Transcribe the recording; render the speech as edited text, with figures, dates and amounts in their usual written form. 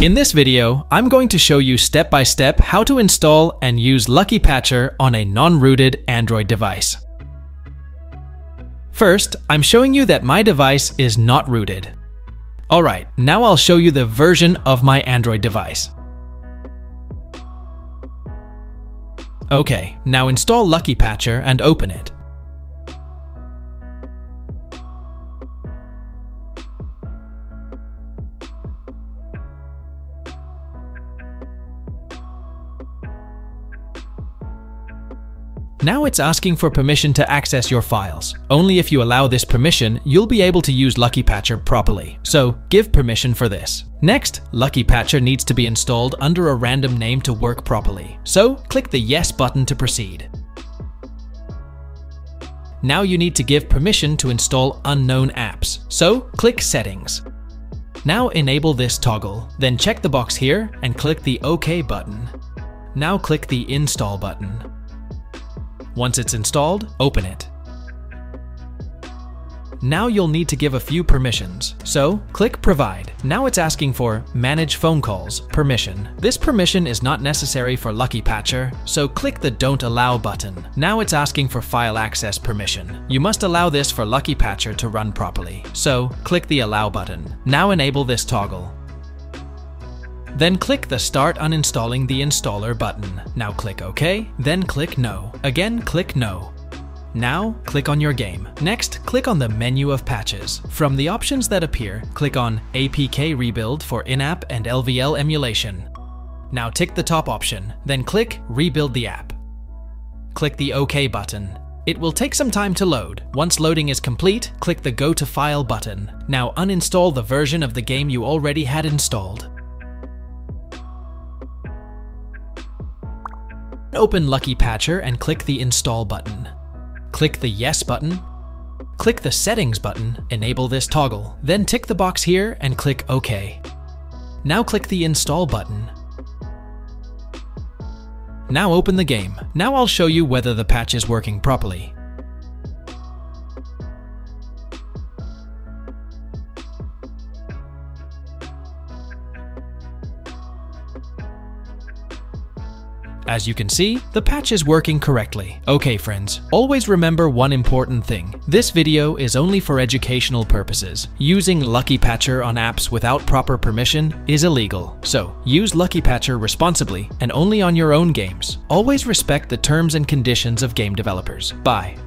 In this video, I'm going to show you step by step how to install and use Lucky Patcher on a non-rooted Android device. First, I'm showing you that my device is not rooted. Alright, now I'll show you the version of my Android device. Okay, now install Lucky Patcher and open it. Now it's asking for permission to access your files. Only if you allow this permission, you'll be able to use Lucky Patcher properly. So give permission for this. Next, Lucky Patcher needs to be installed under a random name to work properly. So click the Yes button to proceed. Now you need to give permission to install unknown apps. So click Settings. Now enable this toggle, then check the box here and click the OK button. Now click the Install button. Once it's installed, open it. Now you'll need to give a few permissions, so click Provide. Now it's asking for Manage Phone Calls permission. This permission is not necessary for Lucky Patcher, so click the Don't Allow button. Now it's asking for File Access permission. You must allow this for Lucky Patcher to run properly, so click the Allow button. Now enable this toggle. Then click the Start Uninstalling the Installer button. Now click OK, then click No. Again, click No. Now, click on your game. Next, click on the menu of patches. From the options that appear, click on APK Rebuild for in-app and LVL emulation. Now tick the top option, then click Rebuild the app. Click the OK button. It will take some time to load. Once loading is complete, click the Go to File button. Now uninstall the version of the game you already had installed. Open Lucky Patcher and click the Install button. Click the Yes button. Click the Settings button, enable this toggle. Then tick the box here and click OK. Now click the Install button. Now open the game. Now I'll show you whether the patch is working properly. As you can see, the patch is working correctly. Okay friends, always remember one important thing. This video is only for educational purposes. Using Lucky Patcher on apps without proper permission is illegal. So, use Lucky Patcher responsibly and only on your own games. Always respect the terms and conditions of game developers. Bye.